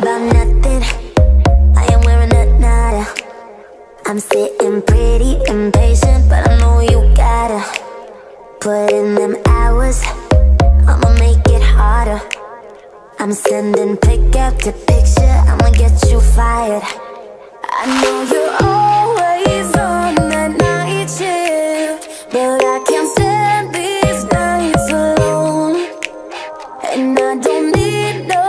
about nothing. I am wearing a nada. I'm sitting pretty impatient, but I know you gotta put in them hours. I'ma make it harder. I'm sending pick up to picture. I'ma get you fired. I know you're always on the night shift, but I can't stand these nights alone. And I don't need no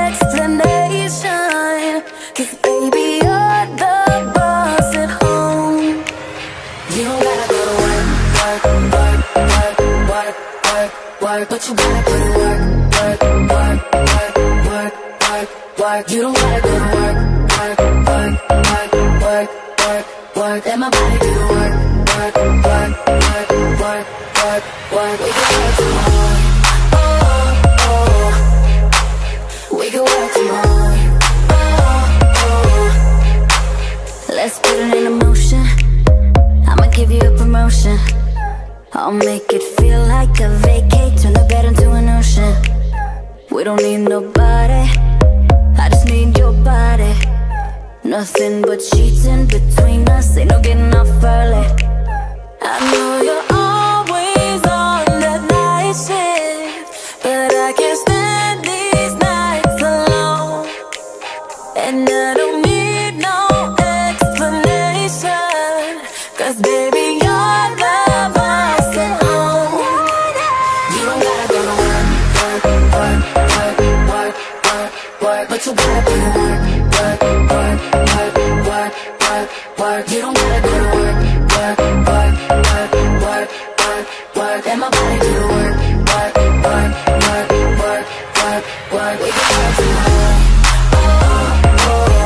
explanation, 'cause baby, you're the boss at home. You don't gotta go to work, work, work, work, work, work, but you gotta put in work, work, work, work, work, work, work. You don't gotta go to work, work, work, work, work, work, work. Let my body do the work, work, work, work, work, work, work. We can work tomorrow, oh, oh. We can work tomorrow, oh, oh. Let's put it in motion. I'ma give you a promotion. I'll make it feel like a vacate. Turn the bed into an ocean. We don't need nobody. I just need your body. Nothing but cheating between us. Ain't no getting off early. I know you're always on that night shift, but I can't stand these nights alone. And I don't need no explanation, 'cause baby, you're the boss at home. You don't gotta go to work, work, work, work, work, work, work, but you gotta put in work, work, work, work, work, work, work. You don't gotta go to work, work, work, work, work, work, work. Let my body do the work, work, work, work, work, work, work. We can work tomorrow, oh, oh,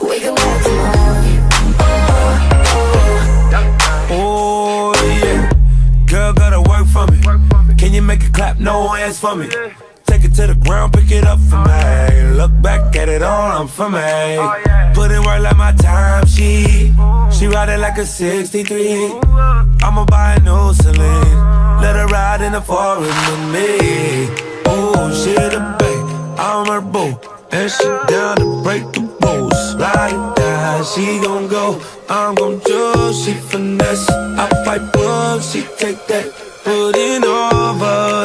oh. We can work tomorrow, oh, oh, oh. Oh yeah, girl, gotta work for me. Can you make it clap, no hands for me? Take it to the ground, pick it up for me. Look back at it all, I'm for me. Put in work like my time, she ride it like a 63. I'ma buy a new Celine, let her ride in the forest with me. Oh, she the babe, I'm her boo, and she down to break the rules. Like that, she gon' go, I'm gon' choose. She finesse, I fight books, she take that, put in over.